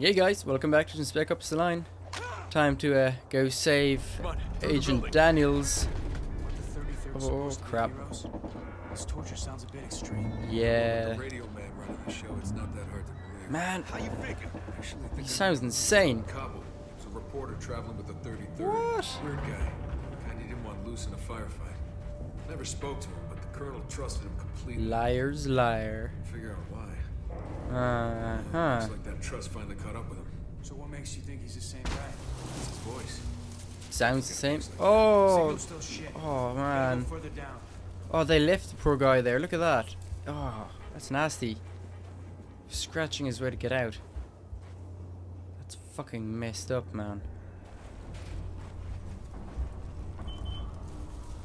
Yeah guys, welcome back to Spec Ops: The Line. Time to go save Agent Daniels. Oh crap. This torture sounds a bit extreme. Yeah. Man, he sounds insane. What? Weird guy. I needed one loose in a firefight. Never spoke to him, but the colonel trusted him completely. Liar's liar. Figure out why. Looks like that trust finally caught up with him. So what makes you think he's the same guy? It's his voice. Sounds the same. Oh. Oh man. Oh, they left the poor guy there. Look at that. Oh, that's nasty. Scratching his way to get out. That's fucking messed up, man.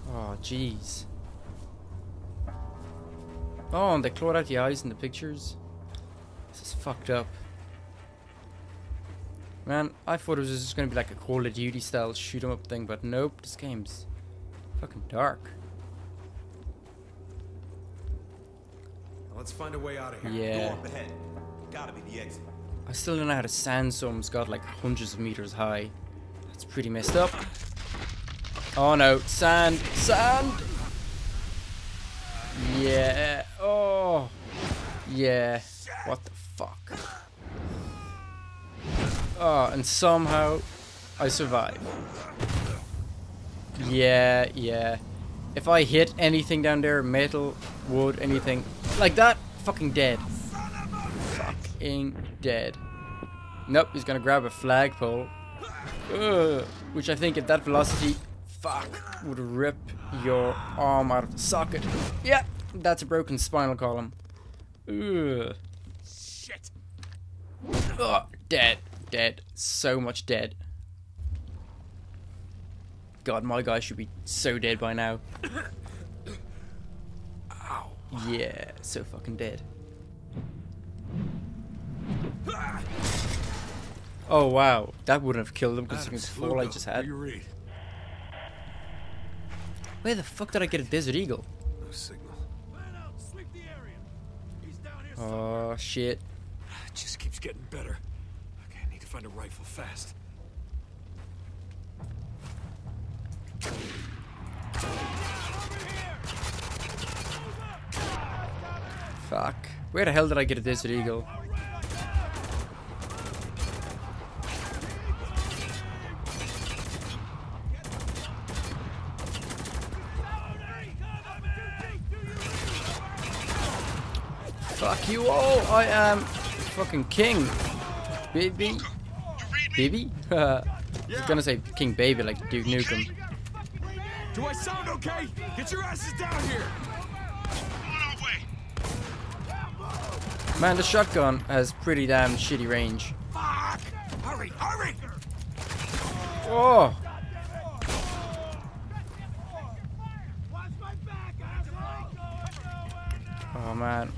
Oh, jeez. Oh, and they clawed out the eyes in the pictures. This is fucked up. Man, I thought it was just going to be like a Call of Duty style shoot 'em up thing, but nope, this game's fucking dark. Now let's find a way out of here. Yeah. Go up ahead. Gotta be the exit. I still don't know how to sandstorm's got like hundreds of meters high. That's pretty messed up. Oh no, sand, sand! Yeah, oh, yeah, what the fuck? Oh, and somehow I survive. Yeah, yeah. If I hit anything down there, metal, wood, anything like that, fucking dead. Fucking dead. Nope, he's gonna grab a flagpole. Which I think at that velocity... Fuck, would rip your arm out of the socket. Yeah, that's a broken spinal column. Ugh. Shit. Oh, dead, dead, so much dead. God, my guy should be so dead by now. Ow. Yeah, so fucking dead. Oh wow, that wouldn't have killed him considering the fall I just had. Where the fuck did I get a Desert Eagle? No signal. Oh shit. It just keeps getting better. Okay, I need to find a rifle fast. Fuck. Where the hell did I get a Desert Eagle? Fuck you all! I am fucking king, baby, baby. I was gonna say king baby like Duke Nukem. Do I sound okay? Get your asses down here! Man, the shotgun has pretty damn shitty range. Fuck! Hurry, hurry! Oh! Oh man.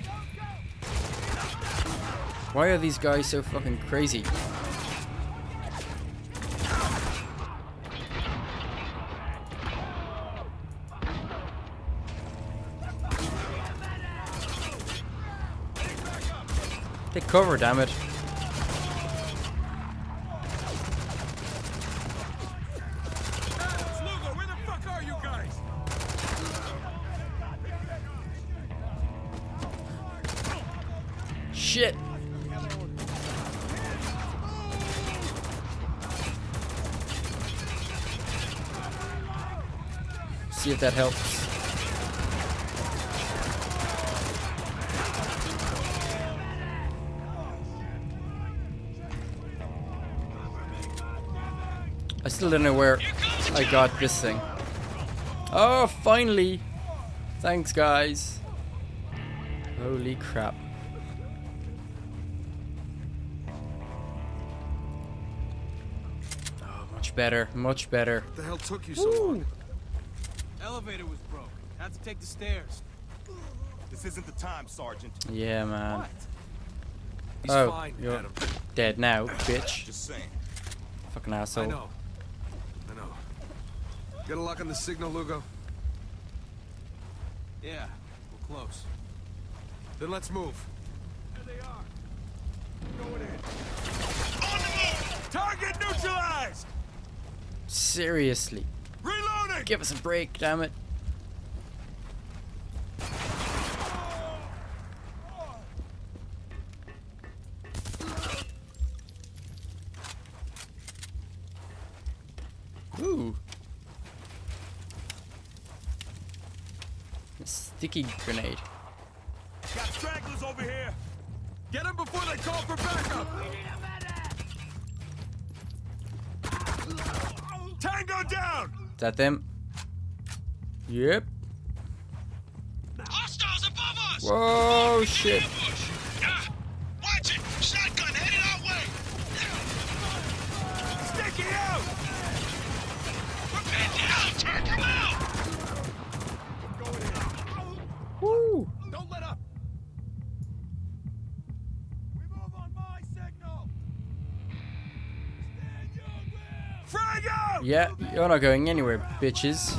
Why are these guys so fucking crazy? Take cover, damn it. Shit. See if that helps. I still don't know where I got this thing. Oh, finally! Thanks, guys. Holy crap. Oh, much better, much better. What the hell took you so long? Elevator was broke. Had to take the stairs. This isn't the time, Sergeant. Yeah, man. What? Oh, fine, you're Adam. Dead now, bitch. Just saying. Fucking asshole. I know. I know. Get a lock on the signal, Lugo. Yeah, we're close. Then let's move. There they are. Going in. Target neutralized. Seriously. Reloading. Give us a break, damn it. Ooh. A sticky grenade. Got stragglers over here. Get them before they call for backup. We need a medic. Tango down. Is that them? Yep. Hostiles above us. Whoa, shit. Yeah. Watch it. Shotgun headed our way. Stick it out. Prepare down. Take him out. Woo. Don't let up. Yeah, you're not going anywhere, bitches.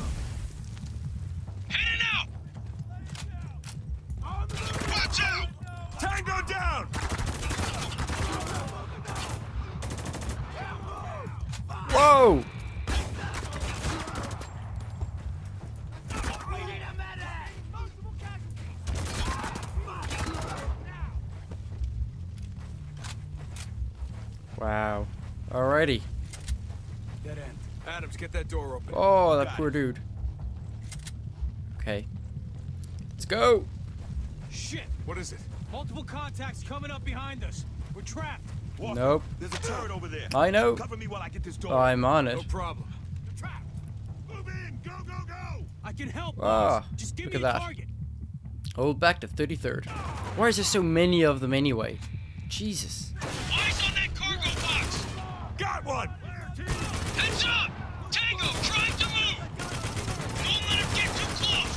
Heading out. Watch out! Tango down! Whoa! We need a medic. Wow. Alrighty. Adams, get that door open. Oh, that poor dude. Okay. Let's go. Shit. What is it? Multiple contacts coming up behind us. We're trapped. Walker, nope. There's a turret over there. I know. Cover me while I get this door. I'm on it. No problem. You're trapped. Move in. Go, go, go. I can help. Ah, just give me a target. Hold back to 33rd. Why is there so many of them anyway? Jesus. Eyes on that cargo box. Got one. Heads up! Tango, trying to move! Don't let him get too close!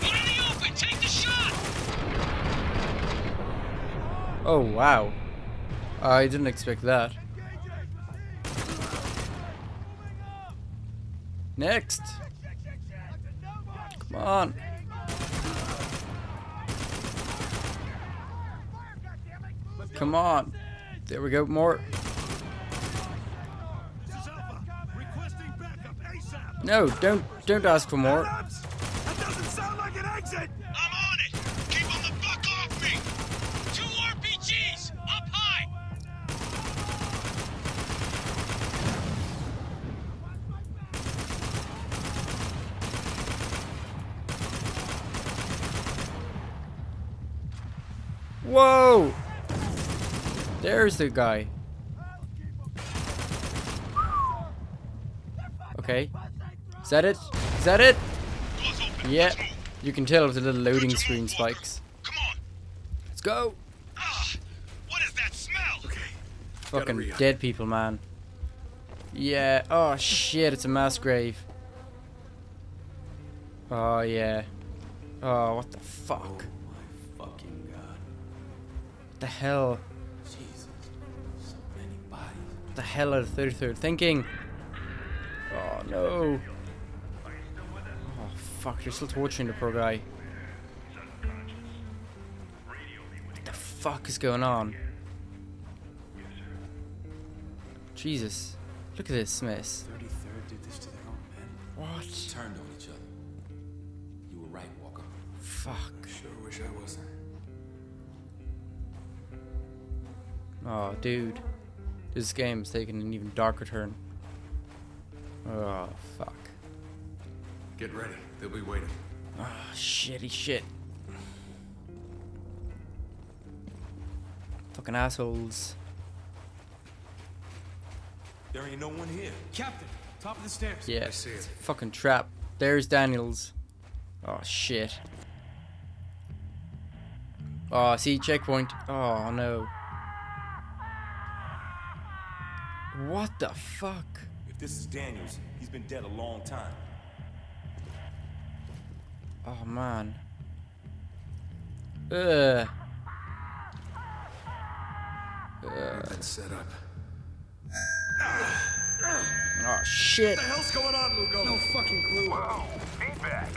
One in the open, take the shot! Oh, wow. I didn't expect that. Next! Come on! Come on! There we go, more! No, don't ask for more. That doesn't sound like an exit. I'm on it. Keep on the fuck off me. Two RPGs up high. Whoa! There's the guy. Okay. Is that it? Is that it? Yeah. You can tell with the little loading screen spikes. Come on. Let's go. What is that smell? Okay. Fucking dead people, man. Yeah. Oh shit, it's a mass grave. Oh yeah. Oh, what the fuck? Oh my fucking god. What the hell? Jesus. So many bodies. What the hell are the 33rd thinking? Oh no. Fuck, they're still torturing the poor guy. What the fuck is going on? Jesus. Look at this mess. 33rd did this to their own men. What? Turned on each other. You were right, Walker. Fuck. Sure wish I wasn't. Oh, dude. This game is taking an even darker turn. Oh, fuck. Get ready. They'll be waiting. Ah, oh, shitty shit. Fucking assholes. There ain't no one here. Captain, top of the stairs. Yeah, I see it. It's a fucking trap. There's Daniels. Oh shit. Oh, see checkpoint. Oh no. What the fuck? If this is Daniels, he's been dead a long time. Oh man. That's set up. Oh shit. What the hell's going on, Lugo? No fucking clue. Whoa, feedback.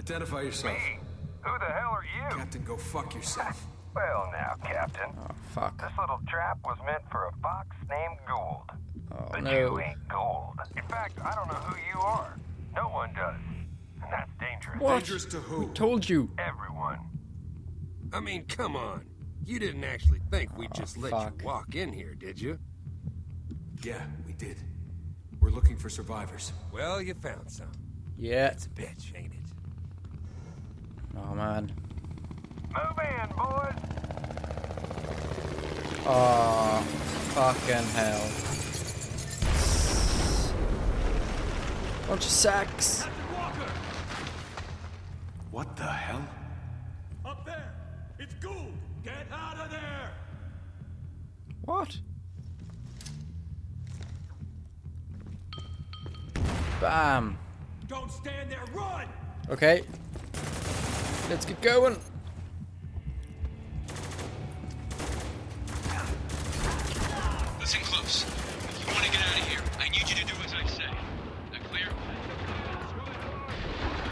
Identify yourself. Me? Who the hell are you? Captain, go fuck yourself. Well now, Captain. Oh, fuck. This little trap was meant for a fox named Gould. Oh, but no. You ain't Gould. In fact, I don't know who you are. No one does. And that's dangerous. What? Dangerous to who? We told you. Everyone. I mean, come on. You didn't actually think we'd just let you walk in here, did you? Yeah, we did. We're looking for survivors. Well, you found some. Yeah. It's a bitch, ain't it? Oh, man. Move in, boys! Oh, fucking hell. Bunch of sacks. Walker. What the hell? Up there! It's Gould! Get out of there! What? Bam! Don't stand there, run! Okay. Let's get going. Listen close. If you want to get out of here, I need you to do as I say. Is that clear?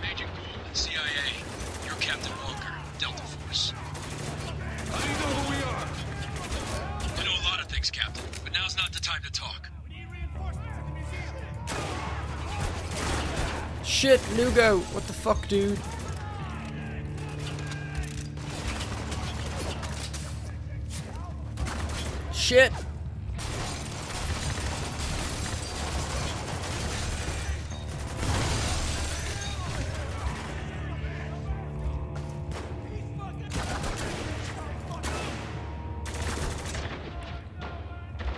Major Gould, CIA. You're Captain Walker, Delta Force. How do you know who we are? I know a lot of things, Captain, but now's not the time to talk. Shit, Lugo! What the fuck, dude? Shit!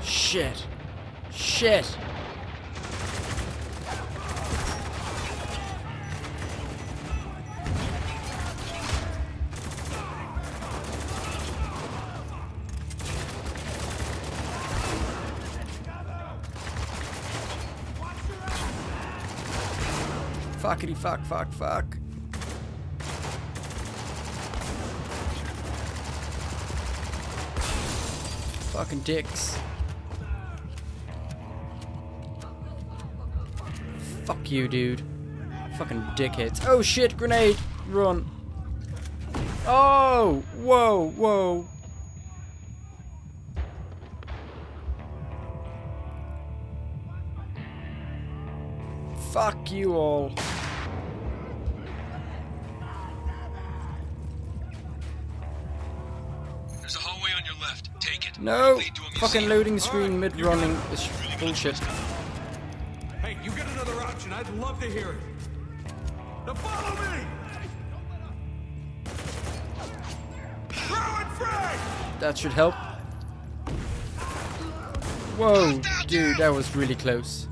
Shit! Shit! Fuckity fuck fuck fuck. Fucking dicks. Fuck you, dude. Fucking dickheads. Oh shit, grenade! Run. Oh! Whoa, whoa. Fuck you all. No! Fucking loading screen mid-running is bullshit. Hey, you get another option. I'd love to hear it. Now follow me! That should help. Whoa, dude, that was really close.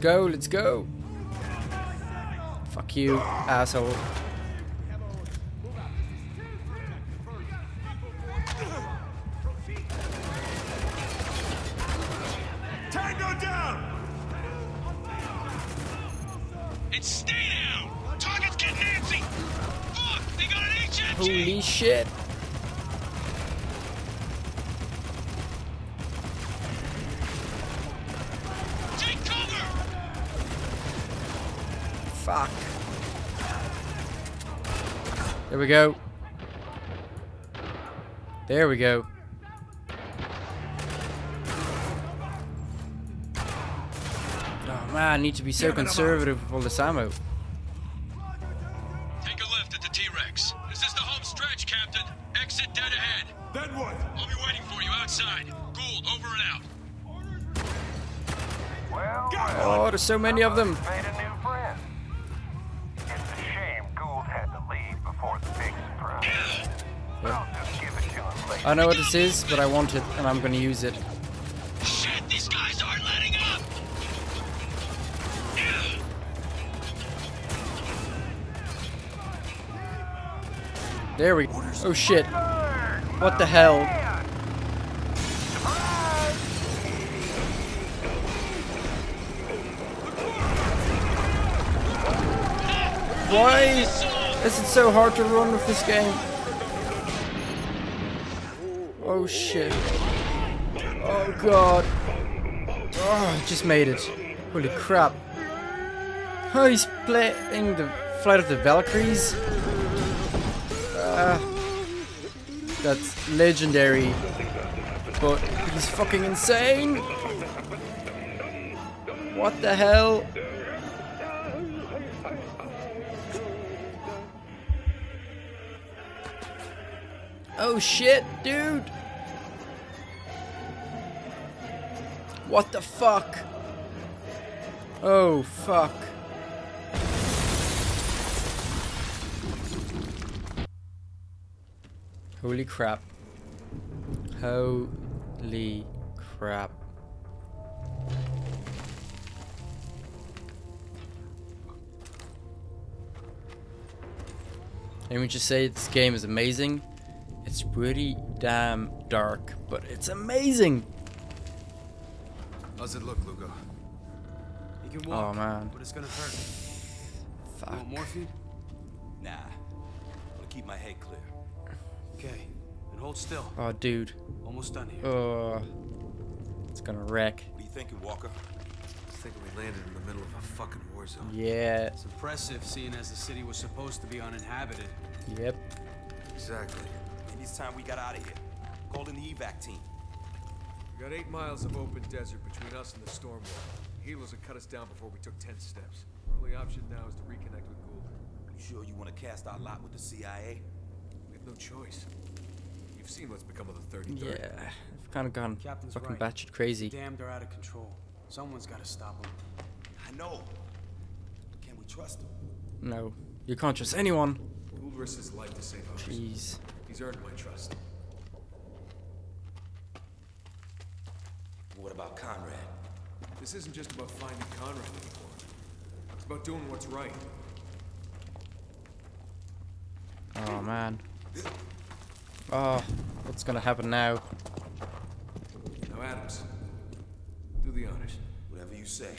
Go, let's go. Fuck you, asshole. Tango down. And stay down. Target's getting antsy. Fuck, they got an HMG. Holy shit. Fuck. There we go. There we go. Oh man, I need to be so conservative with all this ammo. Take a left at the T Rex. This is the home stretch, Captain. Exit dead ahead. Then what? I'll be waiting for you outside. Gould, over and out. Well, well. Oh, there's so many of them. I know what this is, but I want it, and I'm gonna use it. Shit, these guys aren't letting up! There we go. Oh shit. What the hell? Why is it so hard to run with this game? Oh shit. Oh god. Oh, I just made it. Holy crap. Oh, he's playing the Flight of the Valkyries. That's legendary. But he's fucking insane. What the hell? Oh shit, dude. What the fuck? Oh fuck. Holy crap. Holy crap. Let me just say this game is amazing. It's pretty damn dark, but it's amazing. How's it look, Lugo? You can walk, oh man, but it's gonna hurt. Fuck. You want morphine? Nah. I'm gonna keep my head clear. Okay, and hold still. Oh, dude. Almost done here. Oh, it's gonna wreck. What do you thinking, Walker? I was thinking we landed in the middle of a fucking war zone. Yeah. It's impressive, seeing as the city was supposed to be uninhabited. Yep. Exactly. Maybe it's time we got out of here. Called in the evac team. We got 8 miles of open desert between us and the storm wall. Healers would cut us down before we took 10 steps. Our only option now is to reconnect with Gould. You sure you want to cast our lot with the CIA? No choice. You've seen what's become of the 33rd. Yeah, I've kind of gone fucking batshit crazy. Damn, they're out of control. Someone's got to stop them. I know. Can we trust them? No, you can't trust anyone. Gould risked his life to save others. Jeez. He's earned my trust. What about Conrad? This isn't just about finding Conrad anymore. It's about doing what's right. Oh man. Oh, what's gonna happen now? Now, Adams, do the honors. Whatever you say.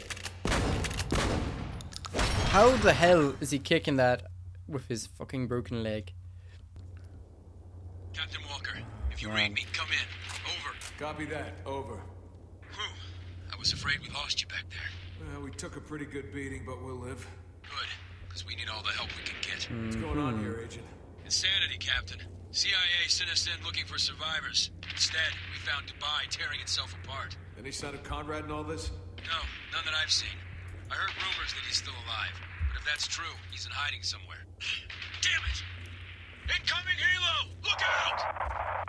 How the hell is he kicking that with his fucking broken leg? Captain Walker, if you read me, come in. Over. Copy that. Over. Whew. I was afraid we lost you back there. Well, we took a pretty good beating, but we'll live. Good, because we need all the help we can get. Mm-hmm. What's going on here, Agent? Insanity, Captain. CIA sent us in looking for survivors. Instead, we found Dubai tearing itself apart. Any sign of Conrad in all this? No, none that I've seen. I heard rumors that he's still alive. But if that's true, he's in hiding somewhere. Damn it! Incoming Halo! Look out!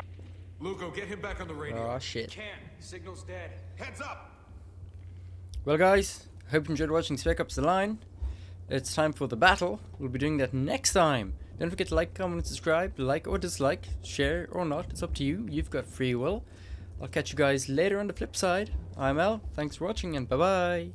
Lugo, get him back on the radio. Oh, shit. Can't. Signal's dead. Heads up! Well, guys, hope you enjoyed watching Spec Ops: The Line. It's time for the battle. We'll be doing that next time. Don't forget to like, comment, and subscribe. Like or dislike, share or not, it's up to you. You've got free will. I'll catch you guys later on the flip side. I'm Al, thanks for watching, and bye-bye.